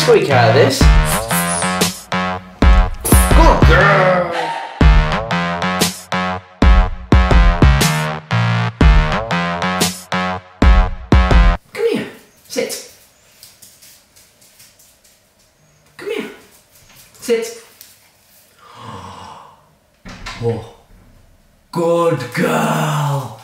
nice week out of this. Good girl. Come here. Sit. Come here. Sit. Oh. Good girl.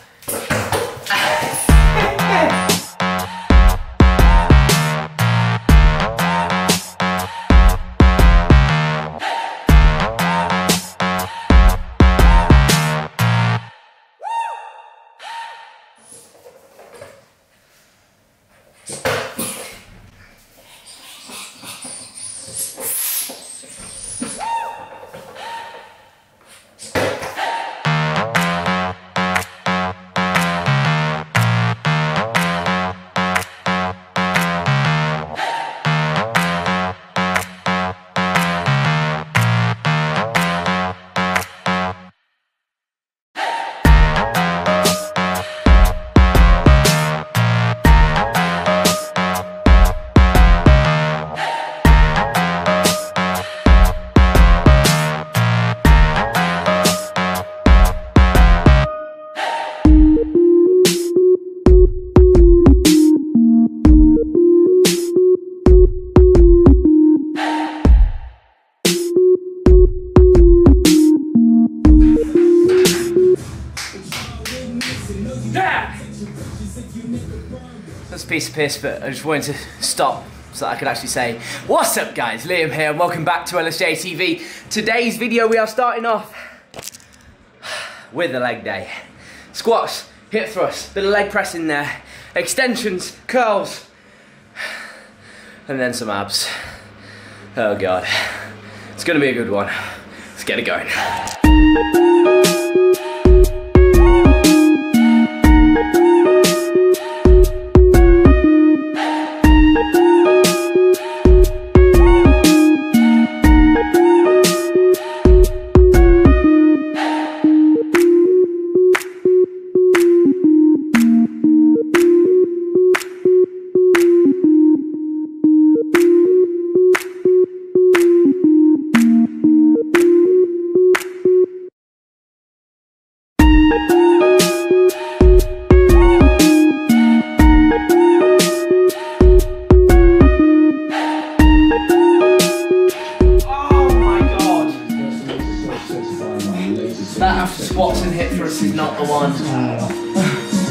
That's a piece of piss, but I just wanted to stop so that I could actually say, what's up guys, Liam here and welcome back to LSJ TV. Today's video we are starting off with a leg day. Squats, hip thrusts, bit of leg press in there, extensions, curls, and then some abs. Oh God, it's gonna be a good one. Let's get it going.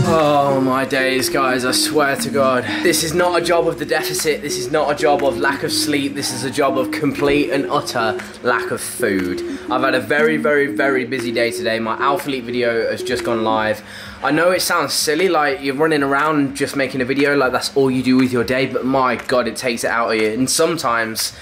Oh my days, guys, I swear to God. This is not a job of the deficit, this is not a job of lack of sleep, this is a job of complete and utter lack of food. I've had a very, very, very busy day today. My Alphalete video has just gone live. I know it sounds silly, like you're running around just making a video, like that's all you do with your day, but my God, it takes it out of you. And sometimes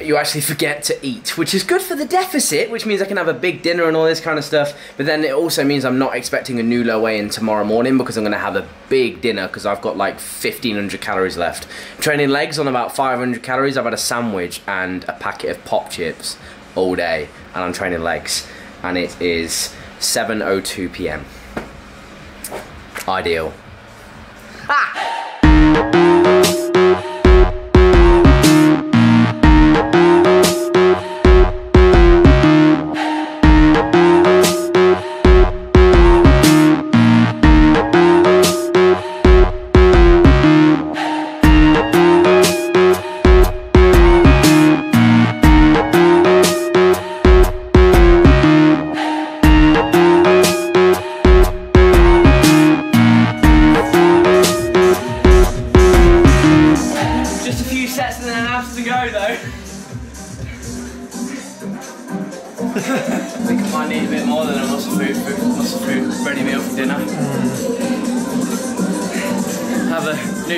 you actually forget to eat, which is good for the deficit, which means I can have a big dinner and all this kind of stuff, but then it also means I'm not expecting a new low weigh in tomorrow morning because I'm going to have a big dinner because I've got like 1,500 calories left. I'm training legs on about 500 calories. I've had a sandwich and a packet of pop chips all day and I'm training legs and it is 7:02 p.m. Ideal. Ah!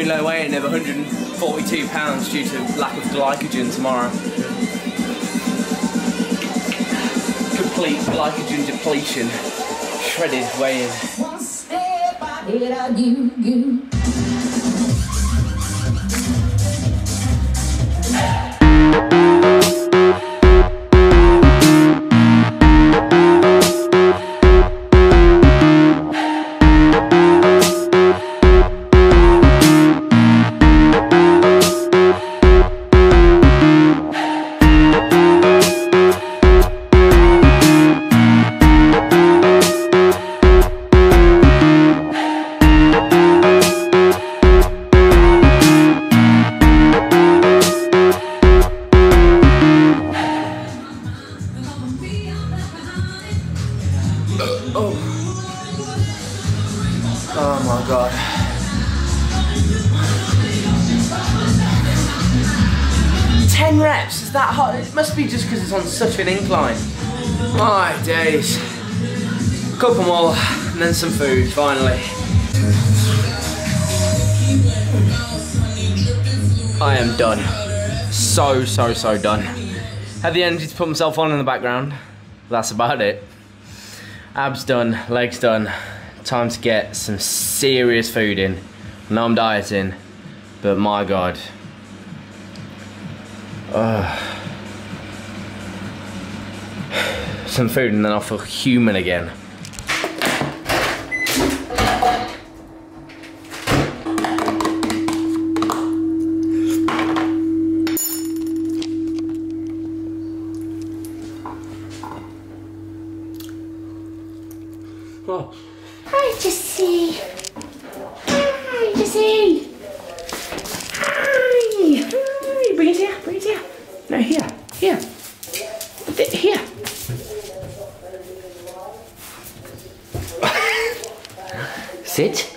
Low weight and have 142 pounds due to lack of glycogen tomorrow. Complete glycogen depletion. Shredded weigh-in. One step ahead of you. 10 reps, is that hot? It must be just because it's on such an incline. My days. Couple more, and then some food, finally. I am done. So done. Had the energy to put myself on in the background. That's about it. Abs done, legs done. Time to get some serious food in. I know I'm dieting, but my God. Some food and then I'll feel human again. Sit.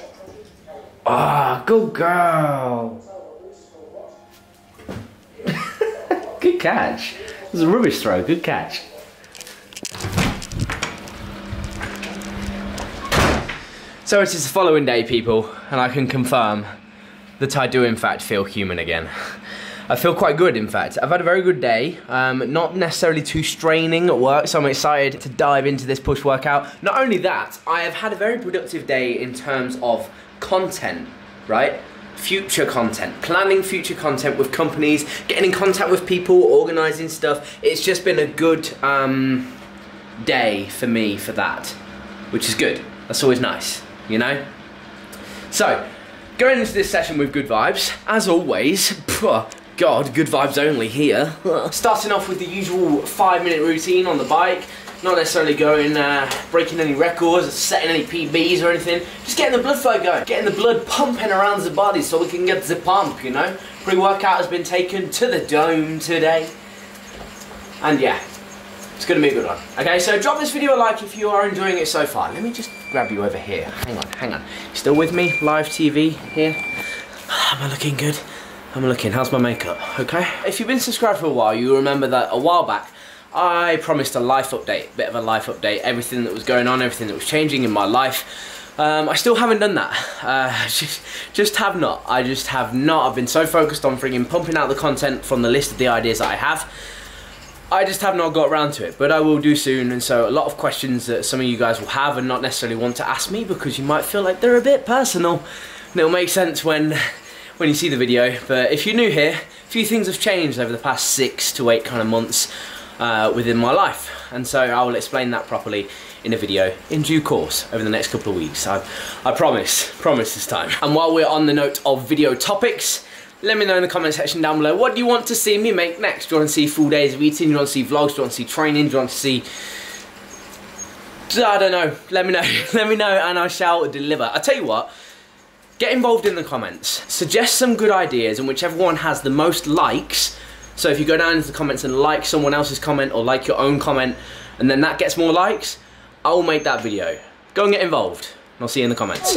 Ah, good girl. Good catch. It was a rubbish throw, good catch. So it is the following day, people, and I can confirm that I do in fact feel human again. I feel quite good, in fact. I've had a very good day, not necessarily too straining at work, so I'm excited to dive into this push workout. Not only that, I have had a very productive day in terms of content, right? Future content, planning future content with companies, getting in contact with people, organising stuff. It's just been a good day for me for that, which is good. That's always nice, you know? So, going into this session with good vibes, as always. God, good vibes only here. Starting off with the usual 5-minute routine on the bike, not necessarily going breaking any records or setting any PBs or anything, just getting the blood flow going, getting the blood pumping around the body so we can get the pump, you know. Pre-workout has been taken to the dome today, and yeah, it's going to be a good one. Okay, so drop this video a like if you are enjoying it so far. Let me just grab you over here, hang on, still with me, live TV here. Am I looking good? I'm looking, how's my makeup, okay? If you've been subscribed for a while, you'll remember that a while back, I promised a life update, bit of a life update, everything that was going on, everything that was changing in my life. I still haven't done that, just have not. I just have not. I've been so focused on friggin' pumping out the content from the list of the ideas that I have. I just have not got around to it, but I will do soon, and so a lot of questions that some of you guys will have and not necessarily want to ask me because you might feel like they're a bit personal, and it'll make sense when you see the video. But if you're new here, a few things have changed over the past 6 to 8 kind of months within my life, and so I will explain that properly in a video in due course over the next couple of weeks. I promise this time. And while we're on the note of video topics, let me know in the comment section down below, what do you want to see me make next? Do you want to see full days of eating? Do you want to see vlogs? Do you want to see training? Do you want to see... I don't know. Let me know. Let me know and I shall deliver. I tell you what, get involved in the comments. Suggest some good ideas, and whichever one has the most likes, so if you go down into the comments and like someone else's comment or like your own comment, and then that gets more likes, I'll make that video. Go and get involved, and I'll see you in the comments.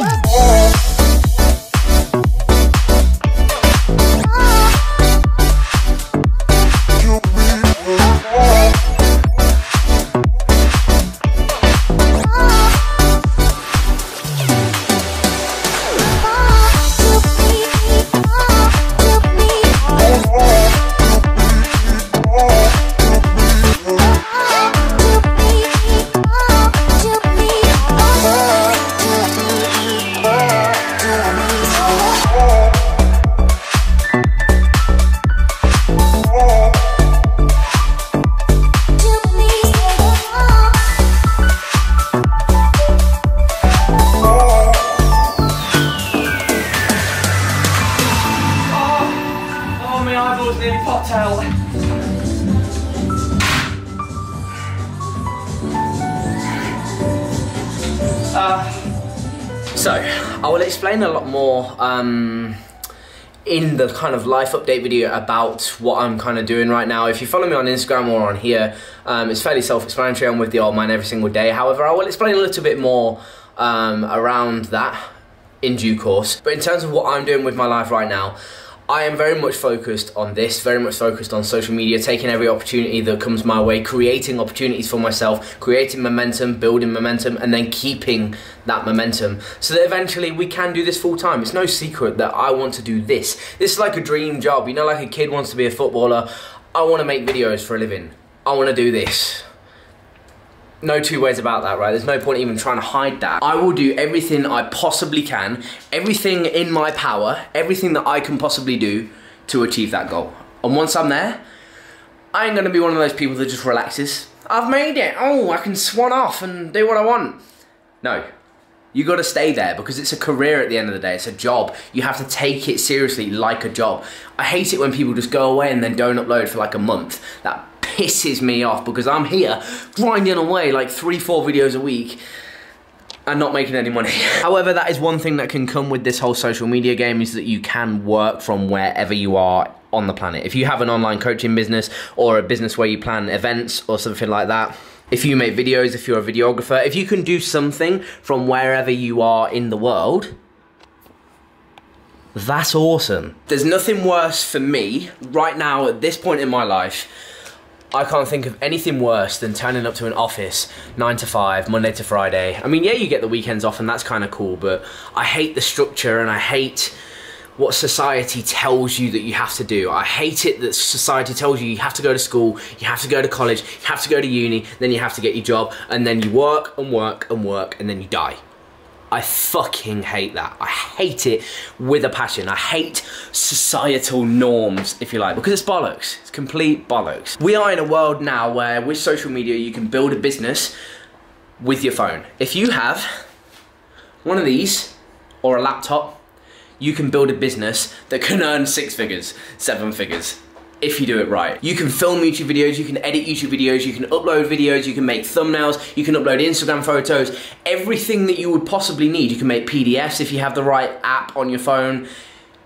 So, I will explain a lot more in the kind of life update video about what I'm kind of doing right now. If you follow me on Instagram or on here, it's fairly self-explanatory. I'm with the old man every single day. However, I will explain a little bit more around that in due course. But in terms of what I'm doing with my life right now, I am very much focused on this, very much focused on social media, taking every opportunity that comes my way, creating opportunities for myself, creating momentum, building momentum, and then keeping that momentum so that eventually we can do this full time. It's no secret that I want to do this. This is like a dream job, you know, like a kid wants to be a footballer. I want to make videos for a living. I want to do this. No two ways about that, right? There's no point even trying to hide that. I will do everything I possibly can, everything in my power, everything that I can possibly do to achieve that goal. And once I'm there, I ain't gonna be one of those people that just relaxes. I've made it, oh, I can swan off and do what I want. No, you gotta stay there because it's a career at the end of the day, it's a job. You have to take it seriously like a job. I hate it when people just go away and then don't upload for like a month. That pisses me off because I'm here grinding away like 3-4 videos a week and not making any money. However, that is one thing that can come with this whole social media game is that you can work from wherever you are on the planet. If you have an online coaching business or a business where you plan events or something like that, if you make videos, if you're a videographer, if you can do something from wherever you are in the world, that's awesome. There's nothing worse for me right now at this point in my life. I can't think of anything worse than turning up to an office 9 to 5, Monday to Friday. I mean, yeah, you get the weekends off and that's kind of cool, but I hate the structure and I hate what society tells you that you have to do. I hate it that society tells you have to go to school, you have to go to college, you have to go to uni, then you have to get your job, and then you work and work and work and then you die. I fucking hate that. I hate it with a passion. I hate societal norms, if you like, because it's bollocks. It's complete bollocks. We are in a world now where with social media, you can build a business with your phone. If you have one of these or a laptop, you can build a business that can earn 6 figures, 7 figures. If you do it right. You can film YouTube videos, you can edit YouTube videos, you can upload videos, you can make thumbnails, you can upload Instagram photos, everything that you would possibly need. You can make PDFs if you have the right app on your phone.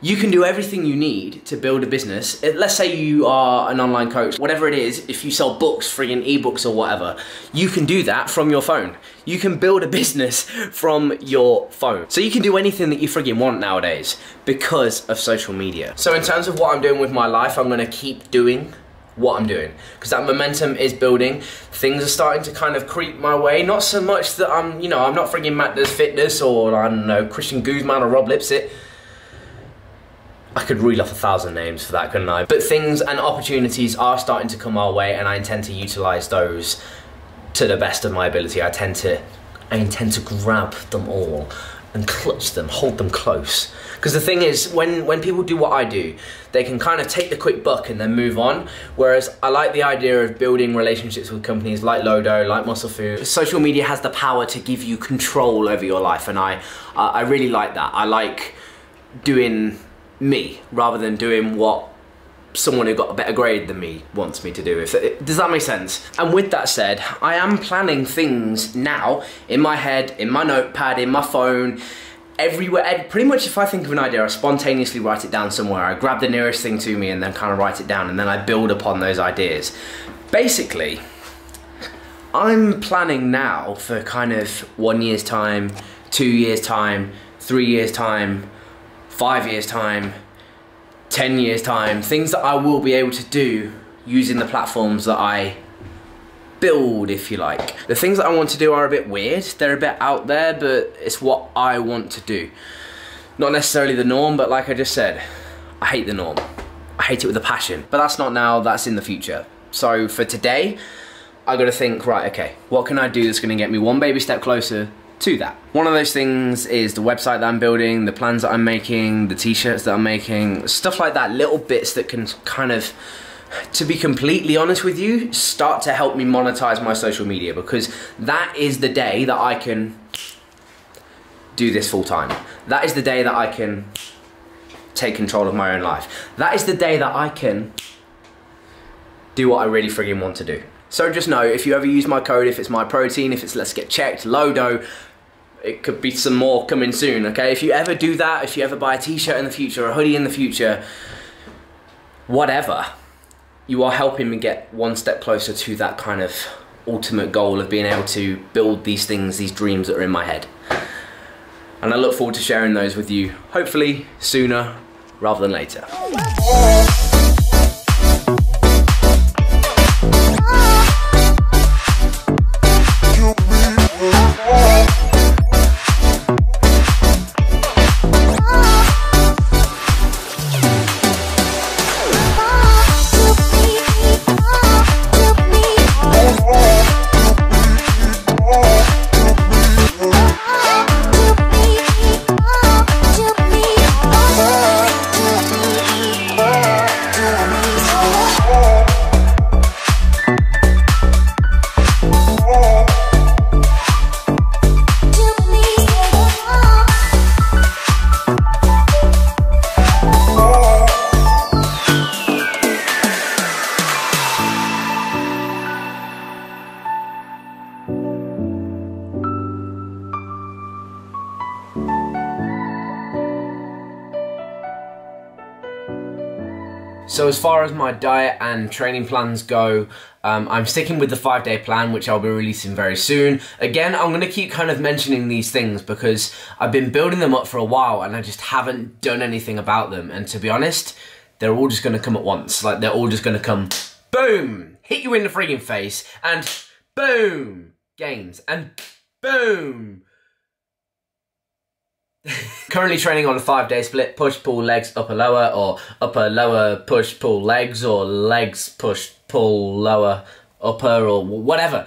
You can do everything you need to build a business. Let's say you are an online coach, whatever it is, if you sell books, friggin' ebooks or whatever, you can do that from your phone. You can build a business from your phone. So you can do anything that you friggin' want nowadays because of social media. So in terms of what I'm doing with my life, I'm gonna keep doing what I'm doing because that momentum is building. Things are starting to kind of creep my way. Not so much that I'm, you know, I'm not friggin' Matt Does Fitness or I don't know, Christian Guzman or Rob Lipsit. I could reel off 1,000 names for that, couldn't I? But things and opportunities are starting to come our way and I intend to utilize those to the best of my ability. I intend to grab them all and clutch them, hold them close. Because the thing is, when people do what I do, they can kind of take the quick buck and then move on. Whereas I like the idea of building relationships with companies like Lodo, like MuscleFood. Social media has the power to give you control over your life and I really like that. I like doing me rather than doing what someone who got a better grade than me wants me to do. Does that make sense? And with that said, I am planning things now in my head, in my notepad, in my phone, everywhere. Pretty much if I think of an idea, I spontaneously write it down somewhere. I grab the nearest thing to me and then kind of write it down and then I build upon those ideas. Basically, I'm planning now for kind of 1 year's time, 2 years time, 3 years time, 5 years time, 10 years time, things that I will be able to do using the platforms that I build, if you like. The things that I want to do are a bit weird, they're a bit out there, but it's what I want to do. Not necessarily the norm, but like I just said, I hate the norm. I hate it with a passion, but that's not now, that's in the future. So for today, I gotta think, right, okay, what can I do that's gonna get me one baby step closer to that? One of those things is the website that I'm building, the plans that I'm making, the t-shirts that I'm making, stuff like that, little bits that can kind of, to be completely honest with you, start to help me monetize my social media because that is the day that I can do this full time. That is the day that I can take control of my own life. That is the day that I can do what I really friggin' want to do. So just know, if you ever use my code, if it's MyProtein, if it's Let's Get Checked, Lodo, it could be some more coming soon, okay? If you ever do that, if you ever buy a t-shirt in the future, a hoodie in the future, whatever, you are helping me get one step closer to that kind of ultimate goal of being able to build these things, these dreams that are in my head. And I look forward to sharing those with you, hopefully sooner rather than later. So as far as my diet and training plans go, I'm sticking with the 5-day plan, which I'll be releasing very soon. Again, I'm gonna keep kind of mentioning these things because I've been building them up for a while and I just haven't done anything about them. And to be honest, they're all just gonna come at once. Like, they're all just gonna come, boom, hit you in the friggin' face, and boom, gains, and boom. Currently training on a 5-day split, push, pull, legs, upper, lower, or upper, lower, push, pull, legs, or legs, push, pull, lower, upper, or whatever.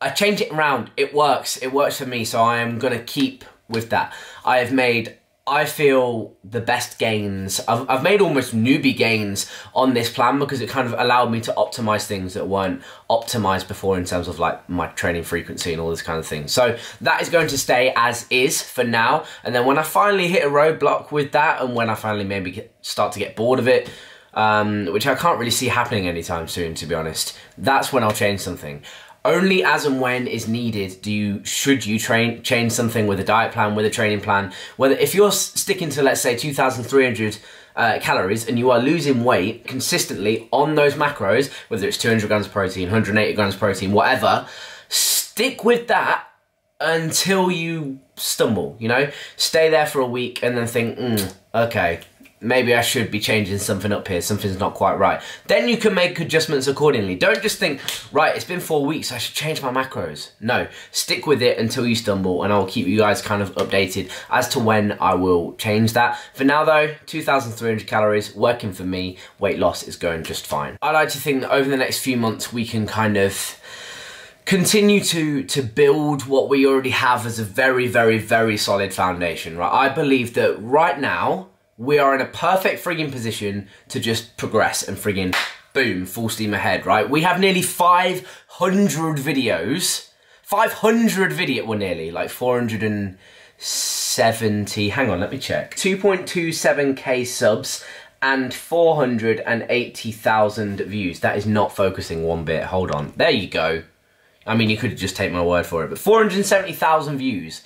I change it around, it works for me, so I am gonna keep with that. I have made, I feel, the best gains. I've made almost newbie gains on this plan because it kind of allowed me to optimize things that weren't optimized before in terms of like my training frequency and all this kind of thing. So that is going to stay as is for now. And then when I finally hit a roadblock with that, and when I finally maybe start to get bored of it, which I can't really see happening anytime soon, to be honest, that's when I'll change something. Only as and when is needed do you, should you change something with a diet plan, with a training plan. Whether, if you're sticking to, let's say, 2,300 calories and you are losing weight consistently on those macros, whether it's 200 grams of protein, 180 grams of protein, whatever, stick with that until you stumble, you know? Stay there for a week and then think, okay, maybe I should be changing something up here, something's not quite right. Then you can make adjustments accordingly. Don't just think, right, it's been 4 weeks, I should change my macros. No, stick with it until you stumble, and I'll keep you guys kind of updated as to when I will change that. For now though, 2,300 calories, working for me, weight loss is going just fine. I like to think that over the next few months, we can kind of continue to build what we already have as a very, very, very solid foundation, right? I believe that right now, we are in a perfect friggin' position to just progress and friggin' boom, full steam ahead, right? We have nearly 500 videos, 500 video, well nearly, like 470, hang on, let me check. 2.27k subs and 480,000 views. That is not focusing one bit, hold on, there you go. I mean, you could just take my word for it, but 470,000 views.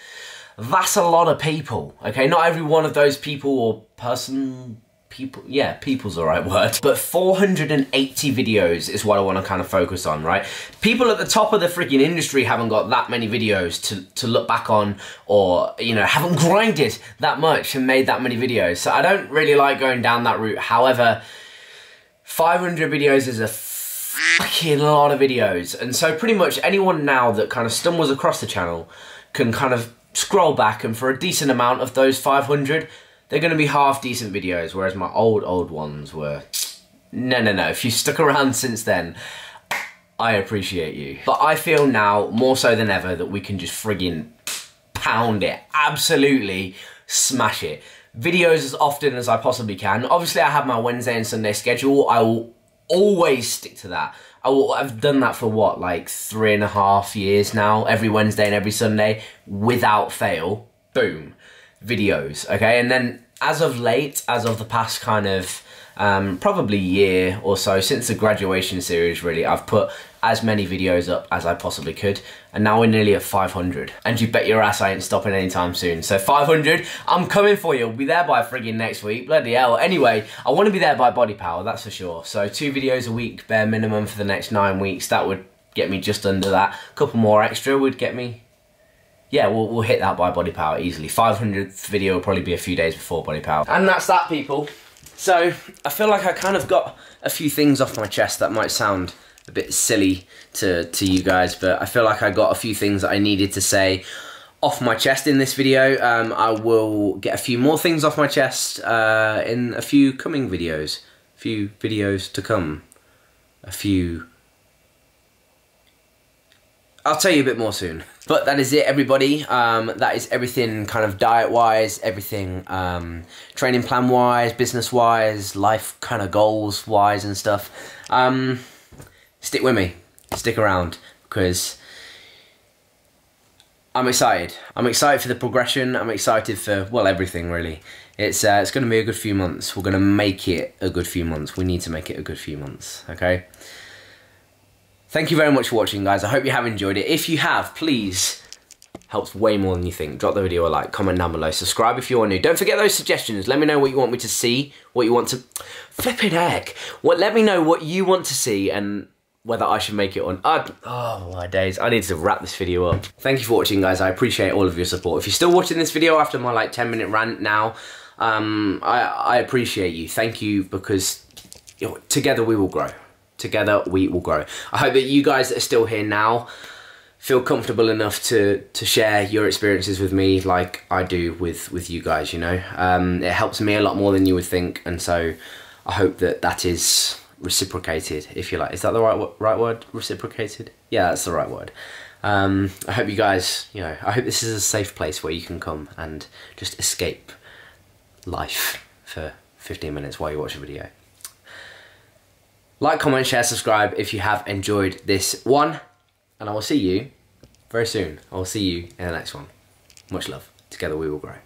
That's a lot of people, okay? Not every one of those people or person, people, yeah, people's the right word. But 480 videos is what I wanna kind of focus on, right? People at the top of the freaking industry haven't got that many videos to look back on, or, you know, haven't grinded that much and made that many videos. So I don't really like going down that route. However, 500 videos is a fucking lot of videos. And so pretty much anyone now that kind of stumbles across the channel can kind of scroll back, and for a decent amount of those 500, they're going to be half decent videos, whereas my old ones were, no, if you stuck around since then, I appreciate you. But I feel now, more so than ever, that we can just friggin' pound it, absolutely smash it. Videos as often as I possibly can. Obviously I have my Wednesday and Sunday schedule, I will always stick to that. I've done that for what, like 3.5 years now, every Wednesday and every Sunday, without fail, boom, videos, okay? And then as of late, as of the past kind of probably year or so, since the graduation series really, I've put as many videos up as I possibly could, and now we're nearly at 500. And you bet your ass I ain't stopping anytime soon. So 500, I'm coming for you. I'll be there by friggin' next week, bloody hell. Anyway, I wanna be there by Body Power, that's for sure. So 2 videos a week, bare minimum, for the next 9 weeks. That would get me just under that. A couple more extra would get me, yeah, we'll hit that by Body Power easily. 500th video will probably be a few days before Body Power. And that's that, people. So I feel like I kind of got a few things off my chest. That might sound a bit silly to you guys, but I feel like I got a few things that I needed to say off my chest in this video. I will get a few more things off my chest in a few coming videos. A few videos to come. A few... I'll tell you a bit more soon. But that is it, everybody. That is everything kind of diet-wise, everything training plan-wise, business-wise, life kind of goals-wise and stuff. Stick with me. Stick around, because I'm excited. I'm excited for the progression. I'm excited for, well, everything, really. It's going to be a good few months. We're going to make it a good few months. We need to make it a good few months, okay? Thank you very much for watching, guys. I hope you have enjoyed it. If you have, please, helps way more than you think. Drop the video a like, comment down below, subscribe if you are new. Don't forget those suggestions. Let me know what you want me to see, what you want to... Flipping heck. Let me know what you want to see and whether I should make it on... Oh, my days. I need to wrap this video up. Thank you for watching, guys. I appreciate all of your support. If you're still watching this video after my, like, 10-minute rant now, I appreciate you. Thank you, because together we will grow. Together we will grow. I hope that you guys that are still here now feel comfortable enough to share your experiences with me like I do with you guys, you know. It helps me a lot more than you would think, and so I hope that that is reciprocated, if you like. Is that the right word? Reciprocated? Yeah, that's the right word. I hope you guys, you know, I hope this is a safe place where you can come and just escape life for 15 minutes while you watch a video. Like, comment, share, subscribe if you have enjoyed this one. And I will see you very soon. I will see you in the next one. Much love. Together we will grow.